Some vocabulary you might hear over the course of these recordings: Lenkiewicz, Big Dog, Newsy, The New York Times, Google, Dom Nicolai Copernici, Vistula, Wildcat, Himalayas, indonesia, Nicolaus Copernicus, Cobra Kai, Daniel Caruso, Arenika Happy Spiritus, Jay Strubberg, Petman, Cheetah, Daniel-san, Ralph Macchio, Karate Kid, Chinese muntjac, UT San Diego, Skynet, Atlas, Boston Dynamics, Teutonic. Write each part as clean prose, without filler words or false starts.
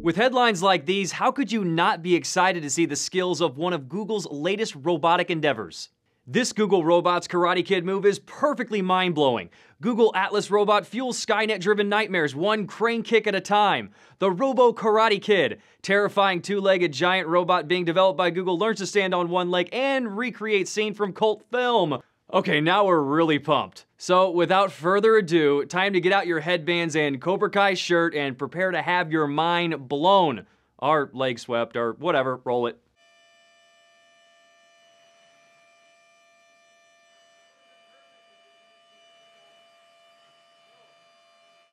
With headlines like these, how could you not be excited to see the skills of one of Google's latest robotic endeavors? This Google robot's Karate Kid move is perfectly mind-blowing. Google Atlas robot fuels Skynet-driven nightmares one crane kick at a time. The Robo Karate Kid, terrifying two-legged giant robot being developed by Google, learns to stand on one leg and recreate scene from cult film. Okay, now we're really pumped. So without further ado, time to get out your headbands and Cobra Kai shirt and prepare to have your mind blown. Or leg swept, or whatever, roll it.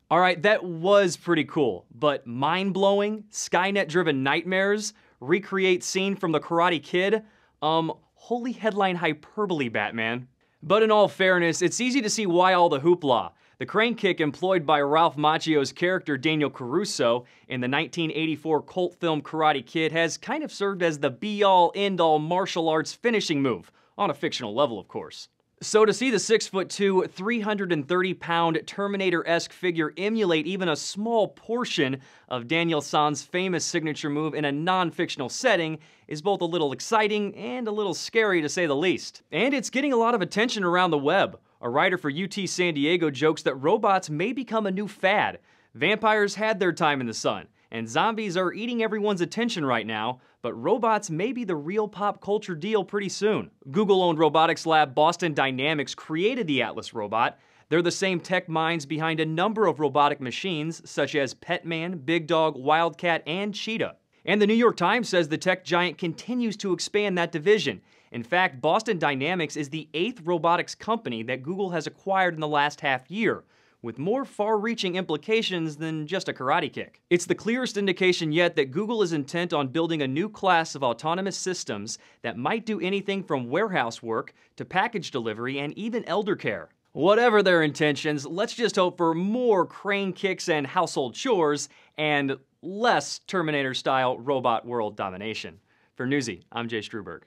Alright, that was pretty cool, but mind-blowing, Skynet-driven nightmares, recreate scene from the Karate Kid, holy headline hyperbole, Batman. But in all fairness, it's easy to see why all the hoopla. The crane kick employed by Ralph Macchio's character Daniel Caruso in the 1984 cult film Karate Kid has kind of served as the be-all, end-all martial arts finishing move, on a fictional level, of course. So to see the 6'2", 330-pound Terminator-esque figure emulate even a small portion of Daniel-san's famous signature move in a non-fictional setting is both a little exciting and a little scary, to say the least. And it's getting a lot of attention around the web. A writer for UT San Diego jokes that robots may become a new fad. Vampires had their time in the sun, and zombies are eating everyone's attention right now, but robots may be the real pop culture deal pretty soon. Google-owned robotics lab Boston Dynamics created the Atlas robot. They're the same tech minds behind a number of robotic machines, such as Petman, Big Dog, Wildcat, and Cheetah. And the New York Times says the tech giant continues to expand that division. In fact, Boston Dynamics is the 8th robotics company that Google has acquired in the last half year, with more far-reaching implications than just a karate kick. It's the clearest indication yet that Google is intent on building a new class of autonomous systems that might do anything from warehouse work to package delivery and even elder care. Whatever their intentions, let's just hope for more crane kicks and household chores and less Terminator-style robot world domination. For Newsy, I'm Jay Strubberg.